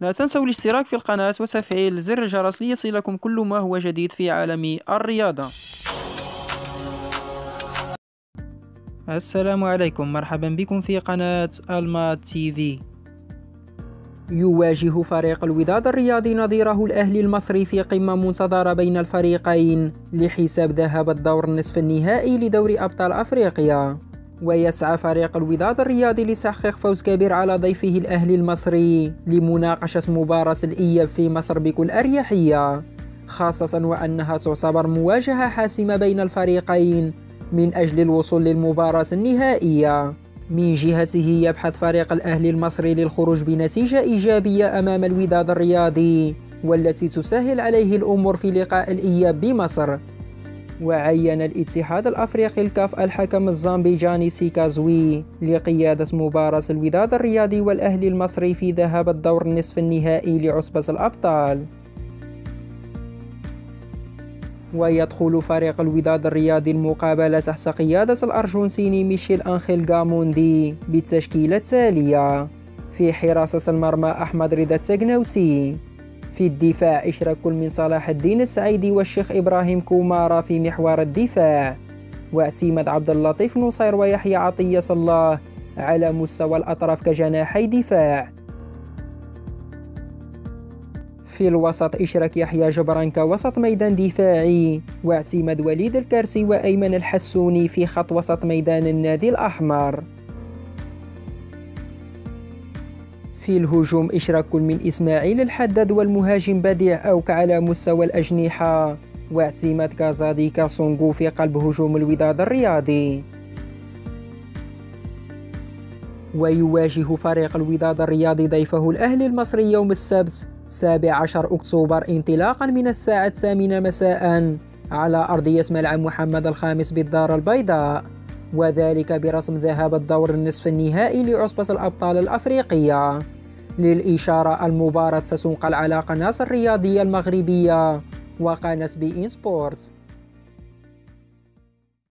لا تنسوا الاشتراك في القناة وتفعيل زر الجرس ليصلكم كل ما هو جديد في عالم الرياضة. السلام عليكم، مرحبا بكم في قناة المات تي في. يواجه فريق الوداد الرياضي نظيره الأهلي المصري في قمة منتظرة بين الفريقين لحساب ذهاب الدور النصف النهائي لدوري أبطال أفريقيا، ويسعى فريق الوداد الرياضي لتحقيق فوز كبير على ضيفه الأهلي المصري لمناقشة مباراة الإياب في مصر بكل أريحية، خاصة وأنها تعتبر مواجهة حاسمة بين الفريقين من أجل الوصول للمباراة النهائية. من جهته يبحث فريق الأهلي المصري للخروج بنتيجة إيجابية أمام الوداد الرياضي والتي تسهل عليه الأمور في لقاء الإياب بمصر. وعين الاتحاد الافريقي الكاف الحكم الزامبيجاني سيكازوي لقيادة مباراة الوداد الرياضي والأهلي المصري في ذهاب الدور النصف النهائي لعصبة الأبطال. ويدخل فريق الوداد الرياضي المقابلة تحت قيادة الأرجنتيني ميشيل أنخيل غاموندي بالتشكيلة التالية: في حراسة المرمى أحمد رضا التاغناوتي، في الدفاع إشراك من صلاح الدين السعيدي والشيخ إبراهيم كومارا في محور الدفاع، واعتماد عبد اللطيف نصير ويحيى عطية الله على مستوى الأطراف كجناحي دفاع، في الوسط إشراك يحيى جبرانكا وسط ميدان دفاعي، واعتماد وليد الكارسي وأيمن الحسوني في خط وسط ميدان النادي الأحمر، في الهجوم إشراك من إسماعيل الحداد والمهاجم بديع أوك على مستوى الأجنحة، واعتماد كازادي كاسونغو في قلب هجوم الوداد الرياضي. ويواجه فريق الوداد الرياضي ضيفه الأهلي المصري يوم السبت 17 أكتوبر انطلاقا من الساعة 8 مساء على أرضية ملعب محمد الخامس بالدار البيضاء، وذلك برسم ذهاب الدور النصف النهائي لعصبة الأبطال الأفريقية. للإشارة، المباراة ستنقل على قناة الرياضية المغربية وقناة بي ان سبورتس.